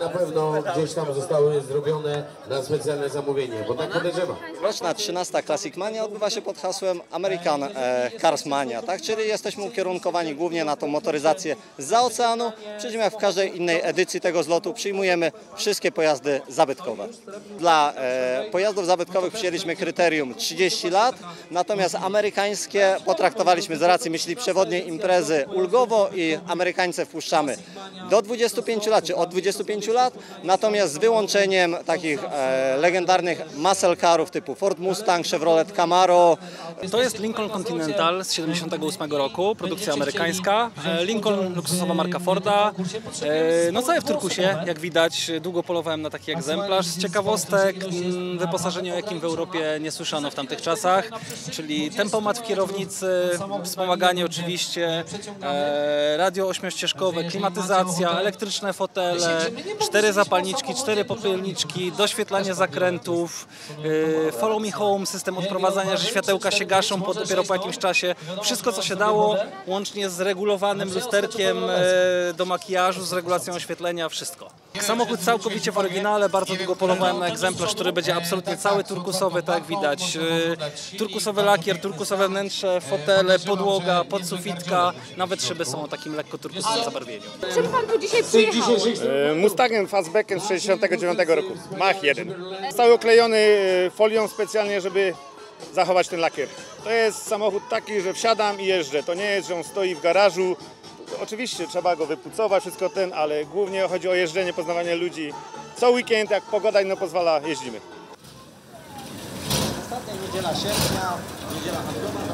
Na pewno gdzieś tam zostały zrobione na specjalne zamówienie, bo tak podejrzewam. Roczna 13. Classic Mania odbywa się pod hasłem American Cars Mania, tak? Czyli jesteśmy ukierunkowani głównie na tą motoryzację zza oceanu. Przy czym jak w każdej innej edycji tego zlotu przyjmujemy wszystkie pojazdy zabytkowe. Dla pojazdów zabytkowych przyjęliśmy kryterium 30 lat, natomiast amerykańskie potraktowaliśmy z racji myśli przewodniej imprezy ulgowo i amerykańce wpuszczamy do 25 lat, czy od 25 lat, natomiast z wyłączeniem takich legendarnych muscle carów typu Ford Mustang, Chevrolet Camaro. To jest Lincoln Continental z 78 roku, produkcja amerykańska. Lincoln, luksusowa marka Forda. No całe w turkusie, jak widać, długo polowałem na taki egzemplarz. Z ciekawostek, wyposażenie, o jakim w Europie nie słyszano w tamtych czasach, czyli tempomat w kierownicy, wspomaganie oczywiście, radio ośmiościeżkowe, klimatyzacja, elektryczne fotele, 4 zapalniczki, 4 popielniczki, doświetlanie zakrętów, follow me home, system odprowadzania, że światełka się gaszą dopiero po jakimś czasie. Wszystko co się dało, łącznie z regulowanym lusterkiem do makijażu, z regulacją oświetlenia, wszystko. Samochód całkowicie w oryginale, bardzo długo polowałem na egzemplarz, który będzie absolutnie cały turkusowy, tak jak widać. Turkusowy lakier, turkusowe wnętrze, fotele, podłoga, podsufitka, nawet szyby są o takim lekko turkusowym zabarwieniu. Czym pan tu dzisiaj przyjechał? Mustangiem Fastbackiem z 69 roku, Mach jeden. Cały oklejony folią specjalnie, żeby zachować ten lakier. To jest samochód taki, że wsiadam i jeżdżę. To nie jest, że on stoi w garażu. Oczywiście trzeba go wypucować, wszystko ten, ale głównie chodzi o jeżdżenie, poznawanie ludzi. Co weekend, jak pogoda inno pozwala, jeździmy. Ostatnia niedziela sierpnia, niedziela handlowa.